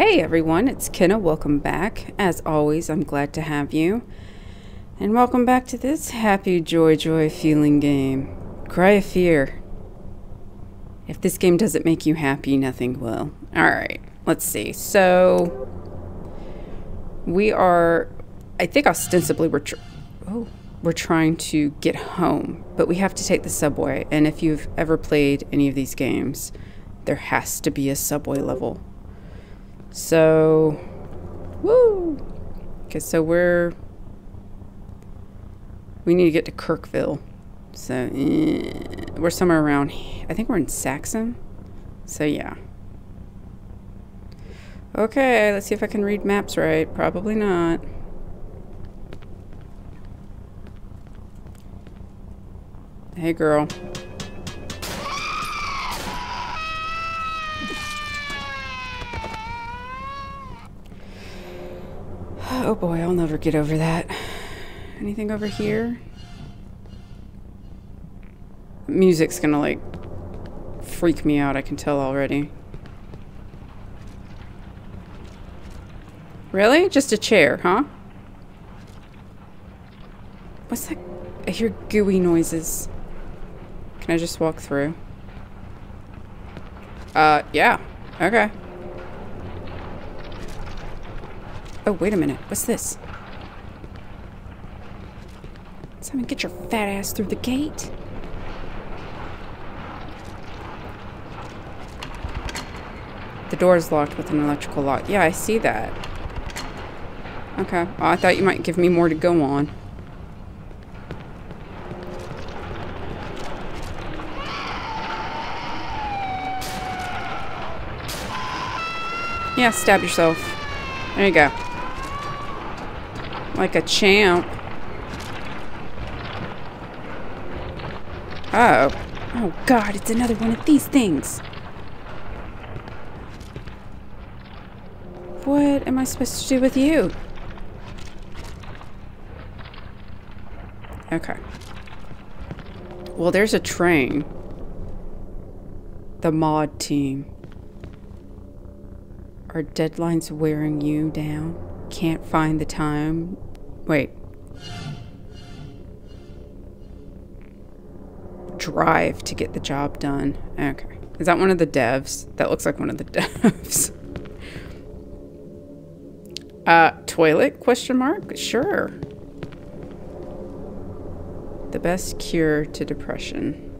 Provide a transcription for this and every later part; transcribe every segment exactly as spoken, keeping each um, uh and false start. Hey everyone, it's Kenna. Welcome back. As always, I'm glad to have you. And welcome back to this happy joy joy feeling game. Cry of Fear. If this game doesn't make you happy, nothing will. Alright, let's see. So, we are, I think ostensibly we're, tr oh, we're trying to get home, but we have to take the subway. And if you've ever played any of these games, there has to be a subway level. So, woo! Okay, so we're, we need to get to Kirkville. So, eh, we're somewhere around, I think we're in Saxon. So, yeah. Okay, let's see if I can read maps right. Probably not. Hey, girl. Oh boy, I'll never get over that. Anything over here? Music's gonna like freak me out, I can tell already. Really? Just a chair, huh? What's that? I hear gooey noises. Can I just walk through? Uh, yeah. Okay. Oh, wait a minute. What's this? Simon, get your fat ass through the gate. The door is locked with an electrical lock. Yeah, I see that. Okay. Well, I thought you might give me more to go on. Yeah, stab yourself. There you go. Like a champ. Oh. Oh god, it's another one of these things. What am I supposed to do with you? Okay. Well, there's a train. The mod team. Are deadlines wearing you down? Can't find the time? Wait. Drive to get the job done. Okay. Is that one of the devs? That looks like one of the devs. uh, toilet? Question mark? Sure. The best cure to depression.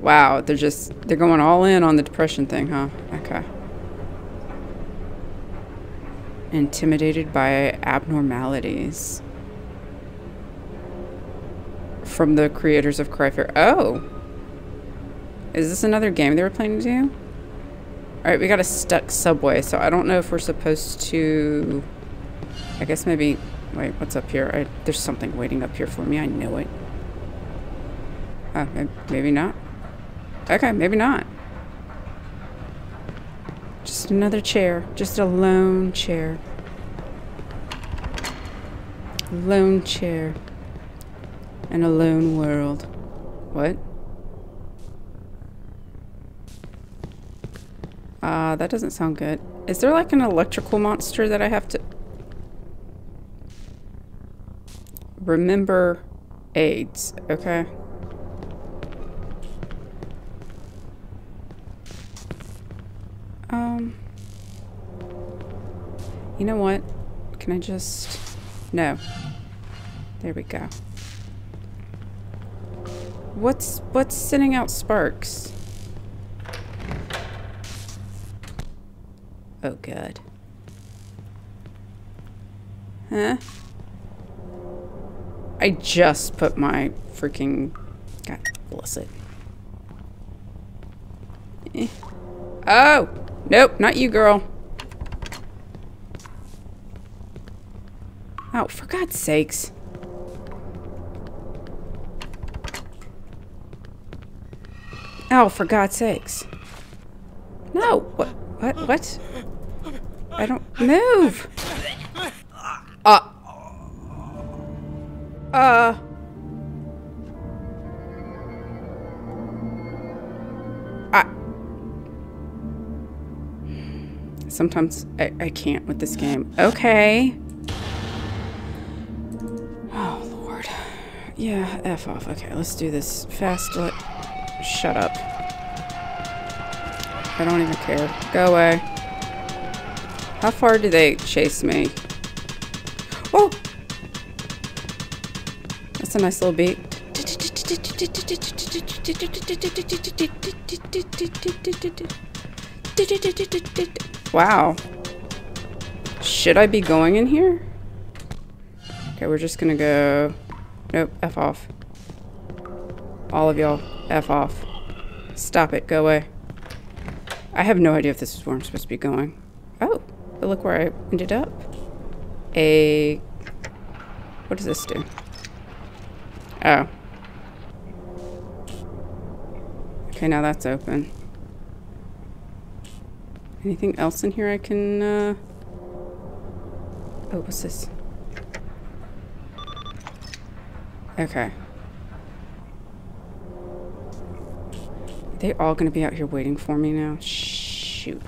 Wow, they're just, they're going all in on the depression thing, huh? Okay. Intimidated by abnormalities. From the creators of Cry of Fear. Oh! Is this another game they were planning to do? Alright, we got a stuck subway, so I don't know if we're supposed to... I guess maybe... Wait, what's up here? I, there's something waiting up here for me, I know it. Uh, maybe not. Okay, maybe not. Just another chair. Just a lone chair. Lone chair. And a lone world. What? Ah, uh, that doesn't sound good. Is there like an electrical monster that I have to... Remember AIDS. Okay. Um, you know what? Can I just... No. There we go. What's, what's sending out sparks? Oh, God. Huh? I just put my freaking... God bless it. Eh. Oh! Nope, not you, girl. Oh, for God's sakes. Oh, for God's sakes. No! What? What? What? I don't... Move! Uh. Uh. Sometimes I, I can't with this game. Okay. Oh, Lord. Yeah, F off. Okay, let's do this fast. Let Shut up. I don't even care. Go away. How far do they chase me? Oh! That's a nice little beat. Wow. Should I be going in here? Okay, we're just gonna go... Nope, F off. All of y'all, F off. Stop it, go away. I have no idea if this is where I'm supposed to be going. Oh, but look where I ended up. A... What does this do? Oh. Okay, now that's open. Anything else in here I can, uh... Oh, what's this? Okay. Are they all gonna be out here waiting for me now? Shoot.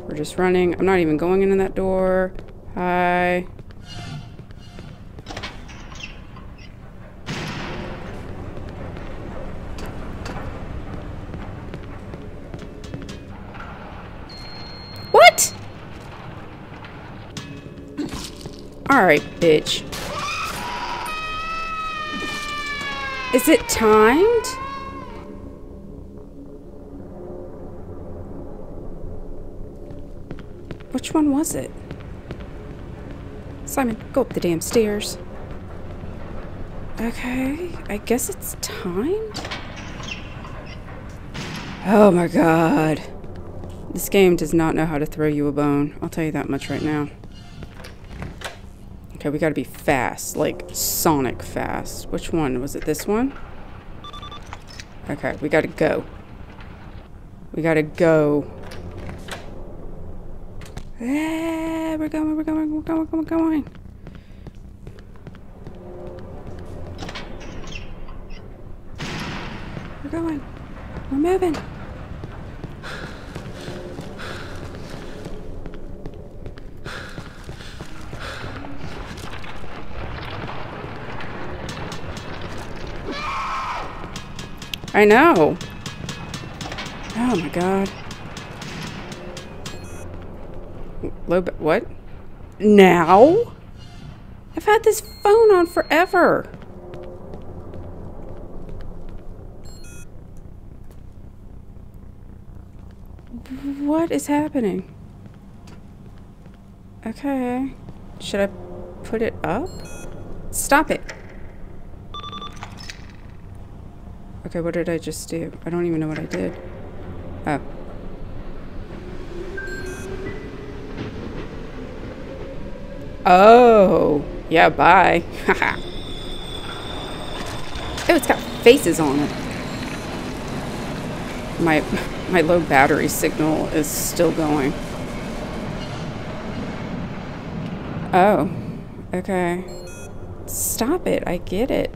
We're just running. I'm not even going into that door. Hi. Alright, bitch. Is it timed? Which one was it? Simon, go up the damn stairs. Okay, I guess it's timed? Oh my god. This game does not know how to throw you a bone. I'll tell you that much right now. Okay, we gotta be fast, like Sonic fast. Which one? Was it this one? Okay, we gotta go. We gotta go. Yeah, we're going, we're going, we're going, we're going. We're going. We're moving. I know. Oh my god. Low ba- what? Now? I've had this phone on forever. What is happening? Okay. Should I put it up? Stop it. Okay, what did I just do? I don't even know what I did. Oh. Oh. Yeah, bye. Haha. Oh, it's got faces on it. My my low battery signal is still going. Oh. Okay. Stop it. I get it.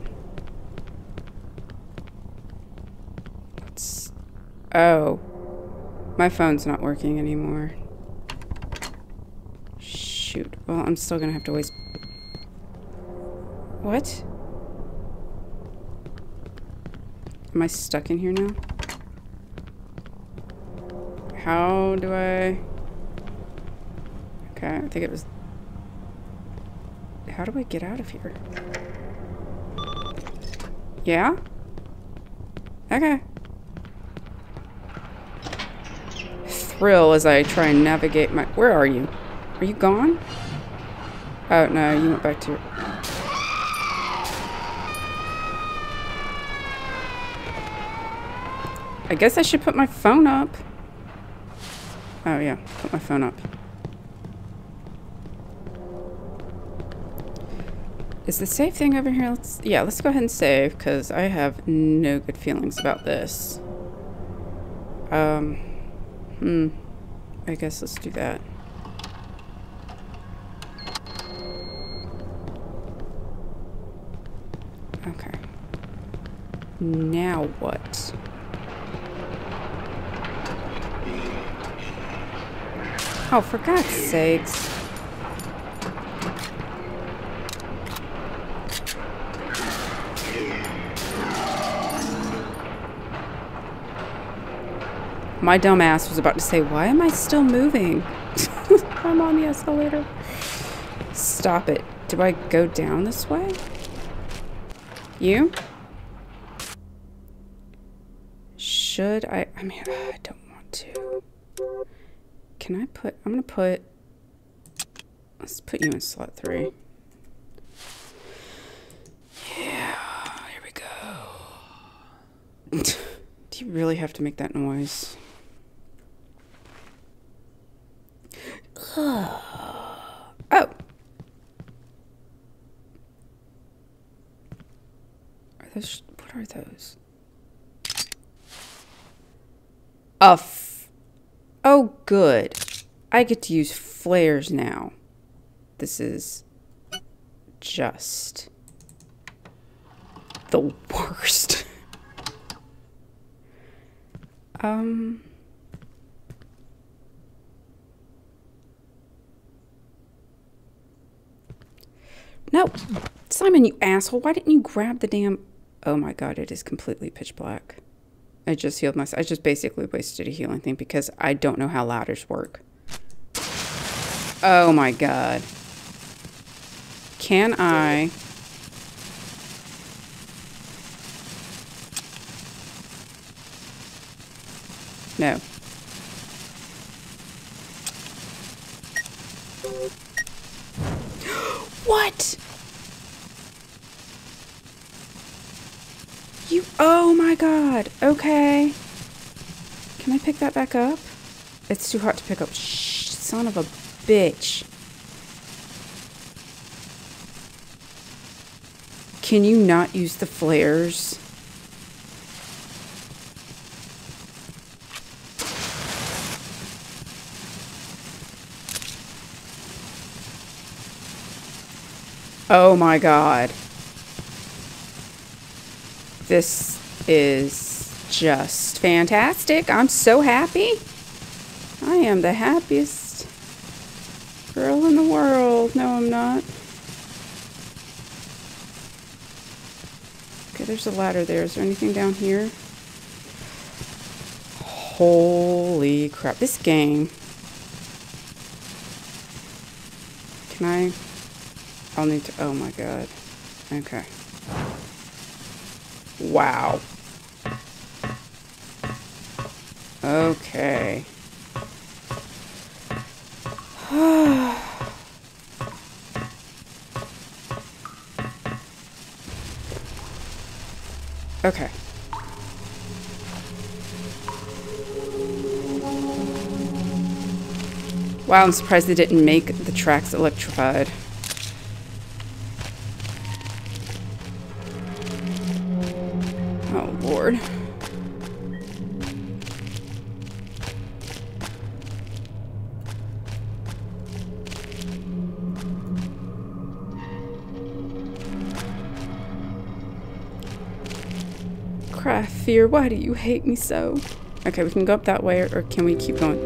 Oh, my phone's not working anymore. Shoot. Well, I'm still gonna have to waste. What? Am I stuck in here now? How do I? Okay, I think it was. How do I get out of here? Yeah? Okay. Thrill as I try and navigate my... Where are you? Are you gone? Oh, no, you went back to... I guess I should put my phone up. Oh, yeah, put my phone up. Is the save thing over here? Let's, yeah, let's go ahead and save, because I have no good feelings about this. Um... Hmm. I guess let's do that. Okay. Now what? Oh, for God's sakes. My dumb ass was about to say, why am I still moving? I'm on the escalator. Stop it. Do I go down this way? You? Should I? I mean, I don't want to. Can I put, I'm gonna put, let's put you in slot three. Yeah, here we go. Do you really have to make that noise? Oh! Are those, what are those? A f- oh, good. I get to use flares now. This is just the worst. um... No! Simon, you asshole! Why didn't you grab the damn- Oh my god, it is completely pitch black. I just healed myself. I just basically wasted a healing thing because I don't know how ladders work. Oh my god. Can I... No. What? You, oh my god, okay. Can I pick that back up? It's too hot to pick up. Shh, son of a bitch. Can you not use the flares? Oh my god. This is just fantastic. I'm so happy. I am the happiest girl in the world. No, I'm not. Okay, there's a ladder there. Is there anything down here? Holy crap. This game. Can I? I'll need to... Oh my god. Okay. Wow. Okay. Okay. Wow, I'm surprised they didn't make the tracks electrified. Cry of Fear, why do you hate me so? Okay, we can go up that way, or can we keep going?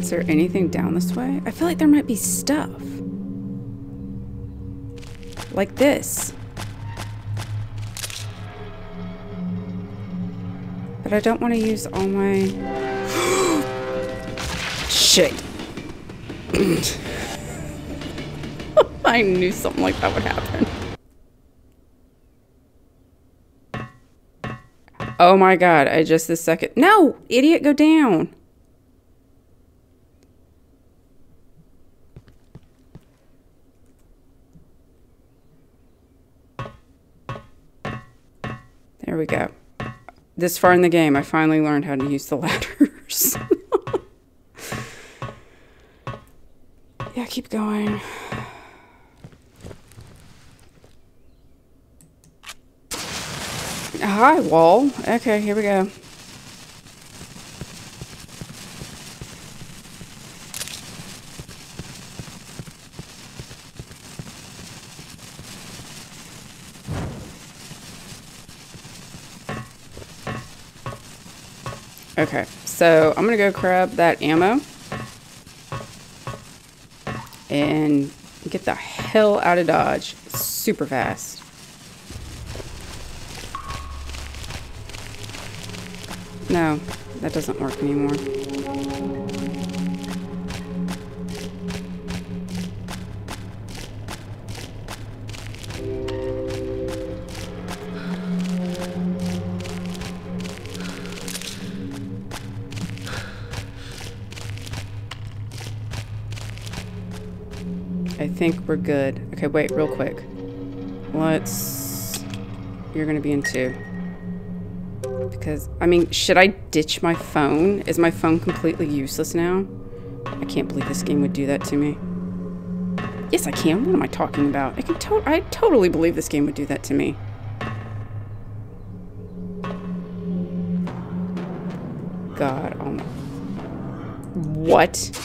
Is there anything down this way? I feel like there might be stuff. Like this. But I don't want to use all my... Shit. I knew something like that would happen. Oh my god, I just this second. No! Idiot, go down! There we go. This far in the game, I finally learned how to use the ladders. Yeah, keep going. Hi, wall. Okay, here we go. Okay, so I'm gonna go grab that ammo and get the hell out of Dodge super fast. No, that doesn't work anymore. I think we're good. Okay, wait, real quick. Let's... You're gonna be in two. Because, I mean, should I ditch my phone? Is my phone completely useless now? I can't believe this game would do that to me. Yes, I can. What am I talking about? I can to- I totally believe this game would do that to me. God, oh my... What?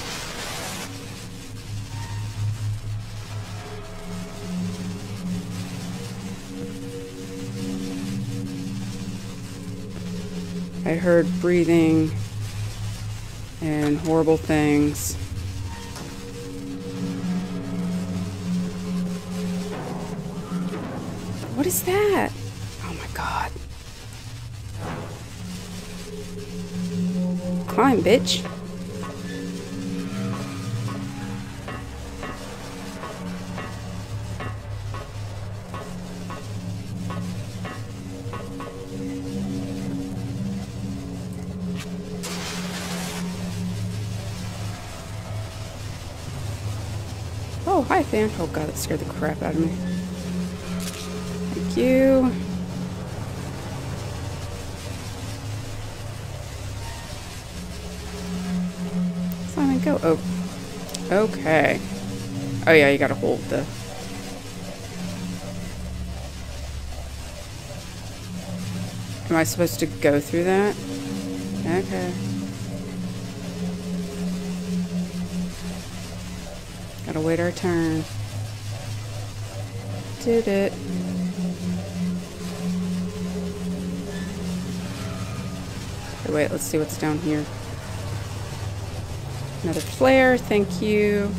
I heard breathing and horrible things. What is that? Oh my God. Climb, bitch. Oh God, that scared the crap out of me. Thank you. Simon, go. Oh. Okay. Oh yeah, you gotta hold the... Am I supposed to go through that? Okay. Gotta wait our turn. Did it. Okay, wait, let's see what's down here. Another flare, thank you.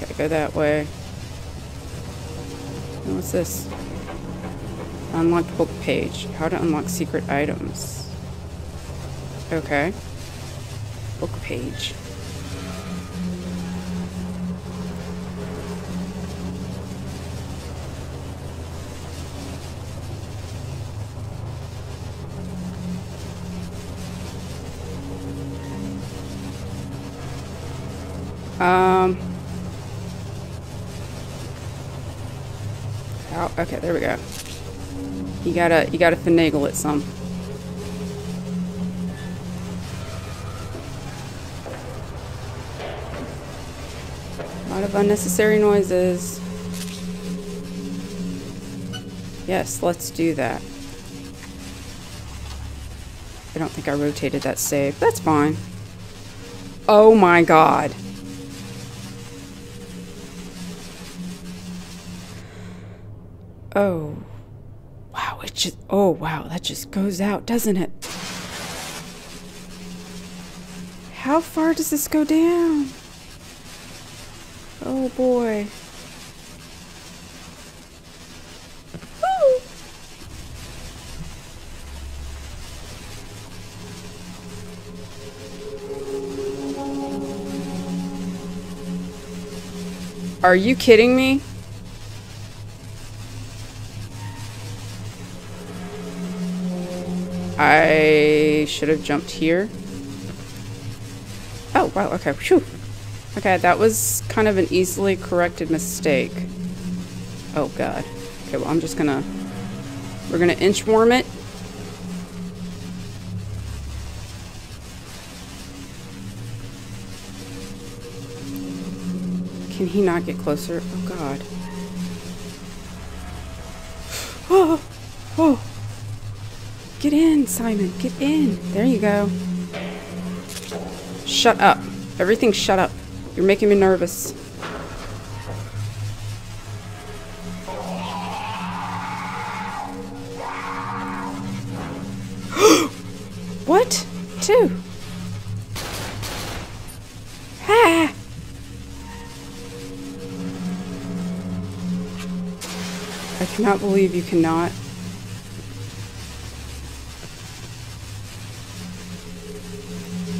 Okay, go that way. And what's this? Unlocked book page. How to unlock secret items. Okay. Book page. Um. Oh, okay, there we go. You gotta, you gotta finagle it some. A lot of unnecessary noises. Yes, let's do that. I don't think I rotated that save. That's fine. Oh my God. Oh. Wow, it just, oh wow, that just goes out, doesn't it? How far does this go down? Oh boy. Woo! Are you kidding me? I should have jumped here. Oh, wow, okay. Whew. Okay, that was kind of an easily corrected mistake. Oh, God. Okay, well, I'm just gonna... We're gonna inchworm it. Can he not get closer? Oh, God. Oh! Oh! Get in, Simon. Get in. There you go. Shut up. Everything shut up. You're making me nervous. I cannot believe you cannot.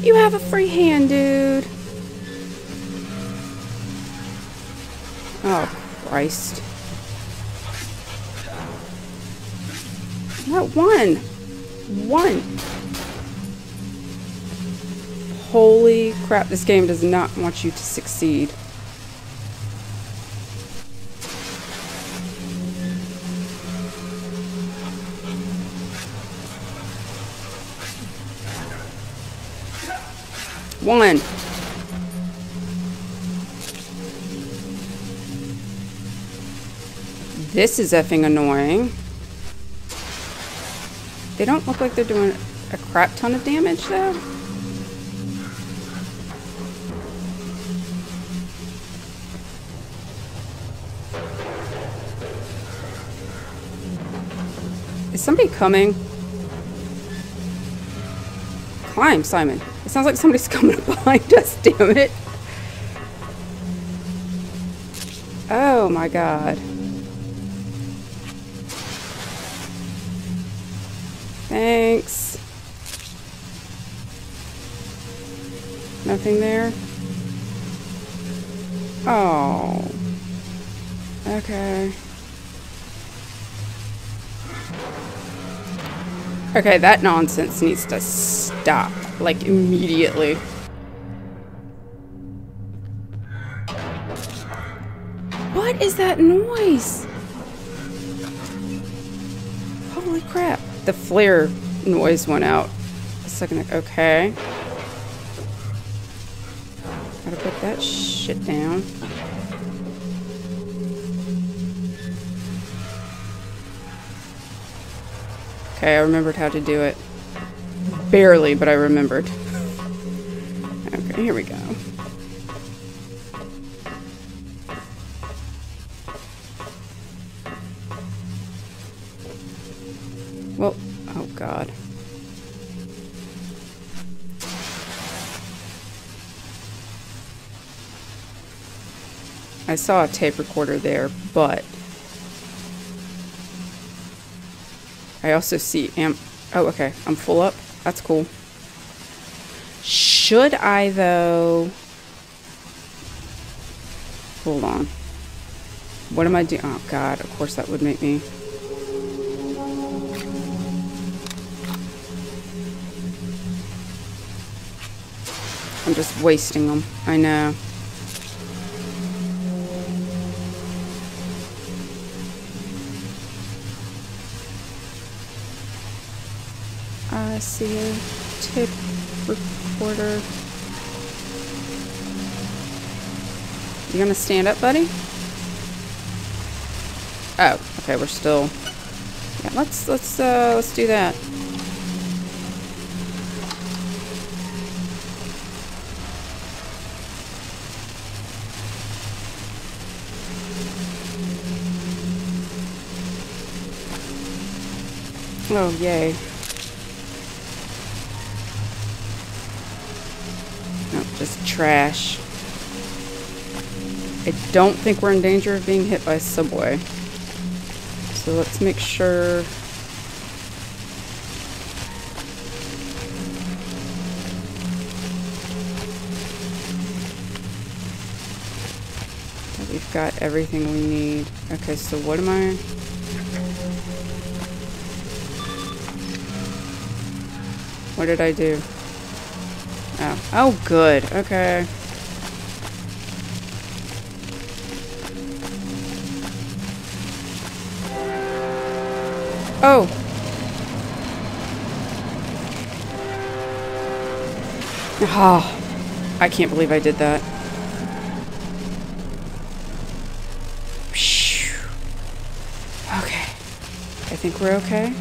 You have a free hand, dude. Oh, Christ. Not one. One. Holy crap, this game does not want you to succeed. One. This is effing annoying. They don't look like they're doing a crap ton of damage though. Is somebody coming? Climb, Simon. It sounds like somebody's coming up behind us, damn it. Oh my god. Thanks. Nothing there? Oh. Okay. Okay, that nonsense needs to stop, like, immediately. What is that noise? Holy crap. The flare noise went out a second ago. Okay. Gotta put that shit down. Okay, I remembered how to do it. Barely, but I remembered. Okay, here we go. Well, oh god. I saw a tape recorder there, but... I also see amp. Oh, okay. I'm full up. That's cool. Should I, though? Hold on. What am I doing? Oh, God. Of course that would make me. I'm just wasting them. I know. I see a tape recorder. You gonna stand up, buddy? Oh, okay, we're still. Yeah, let's let's uh let's do that. Oh, yay. No, just trash. I don't think we're in danger of being hit by a subway. So let's make sure... that we've got everything we need. Okay, so what am I... What did I do? Oh. Oh, good. Okay. Oh! Ah. I can't believe I did that. Okay. I think we're okay.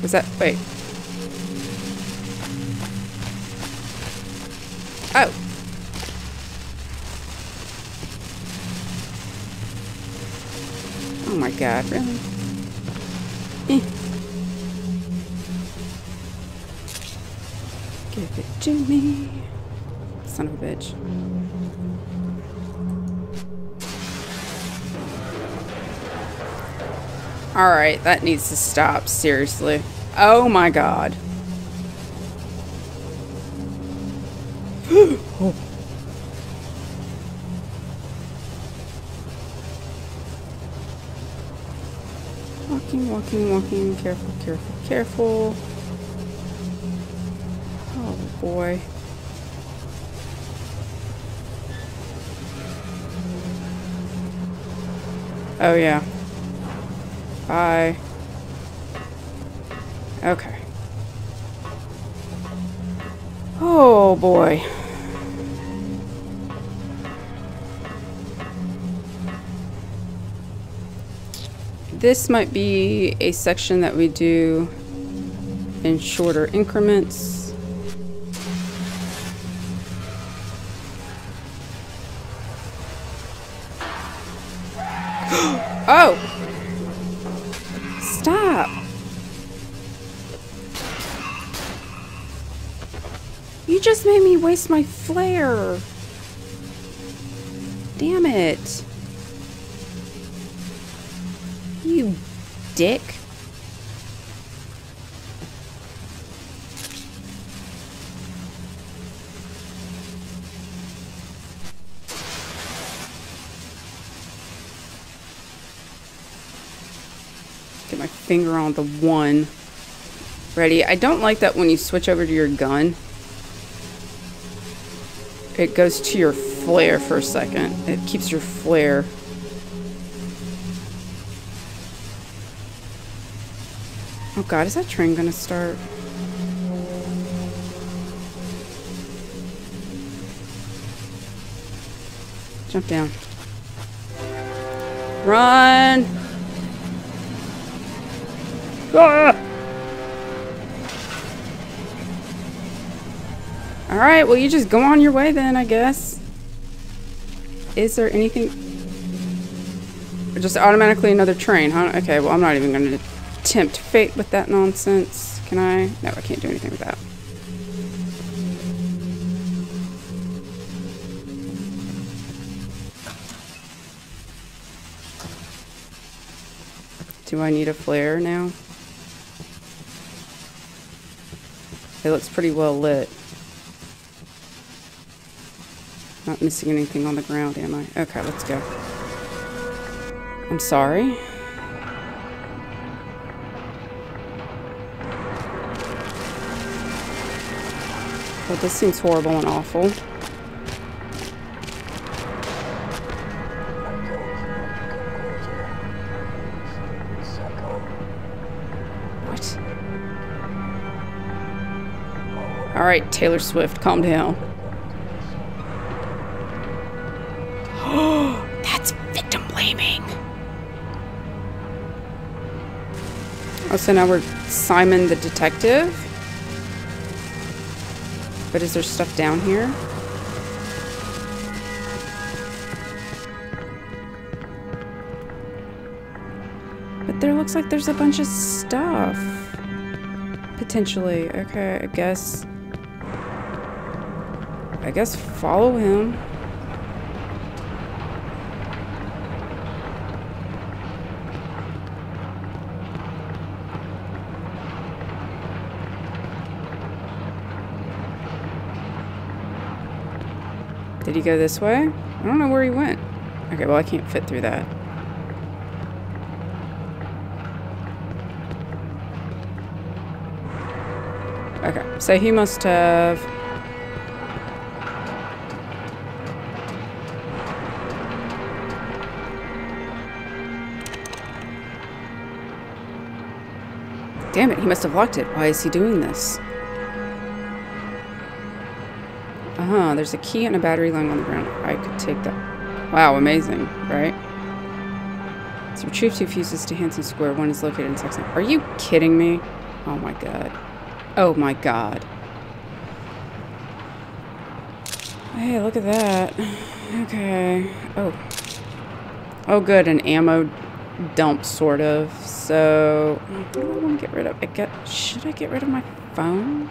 Was that- wait. Oh. Oh my god, really? Eh. Give it to me. Son of a bitch. Alright, that needs to stop, seriously. Oh my god. Oh. Walking, walking, walking. Careful, careful, careful. Oh boy. Oh yeah. Bye. Okay. Oh boy. This might be a section that we do in shorter increments. Oh! Stop! You just made me waste my flare! Damn it! You dick. Get my finger on the one. Ready? I don't like that when you switch over to your gun. It goes to your flare for a second. It keeps your flare. Oh god, is that train gonna start? Jump down. Run! Ah! Alright, well you just go on your way then, I guess. Is there anything? Just automatically another train, huh? Okay, well I'm not even gonna tempt fate with that nonsense. Can I? No, I can't do anything with that. Do I need a flare now? It looks pretty well lit. Not missing anything on the ground, am I? Okay, let's go. I'm sorry. Well, this seems horrible and awful. What? All right, Taylor Swift, calm down. Oh, that's victim blaming. Oh, so now we're Simon the detective? But is there stuff down here? But there looks like there's a bunch of stuff. Potentially. Okay, I guess. I guess follow him. Did he go this way? I don't know where he went. Okay, well I can't fit through that. Okay, so he must have... Damn it, he must have locked it. Why is he doing this? Uh-huh, there's a key and a battery lying on the ground. I could take that. Wow, amazing, right? So retrieve two fuses to Hanson Square. One is located in Saxon. Are you kidding me? Oh my god. Oh my god. Hey, look at that. Okay. Oh. Oh good, an ammo dump, sort of. So, I do I want to get rid of... I get, should I get rid of my phone?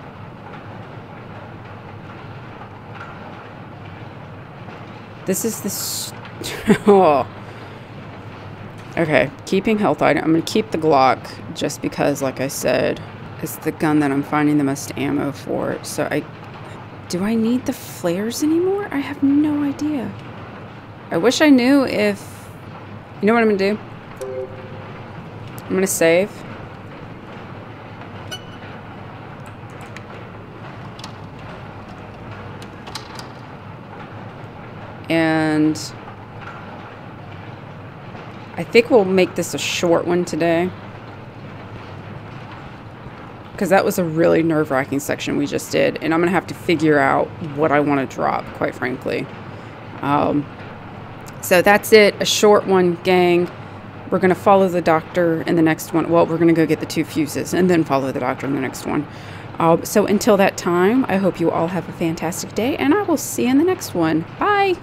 This is the... St oh. Okay, keeping health item. I'm going to keep the Glock just because, like I said, it's the gun that I'm finding the most ammo for. So I... Do I need the flares anymore? I have no idea. I wish I knew if... You know what I'm going to do? I'm going to save. And... I think we'll make this a short one today, because that was a really nerve-wracking section we just did, and I'm gonna have to figure out what I want to drop, quite frankly. Um, so that's it, a short one, gang. We're gonna follow the doctor in the next one. Well, we're gonna go get the two fuses and then follow the doctor in the next one. Um, so until that time, I hope you all have a fantastic day, and I will see you in the next one. Bye.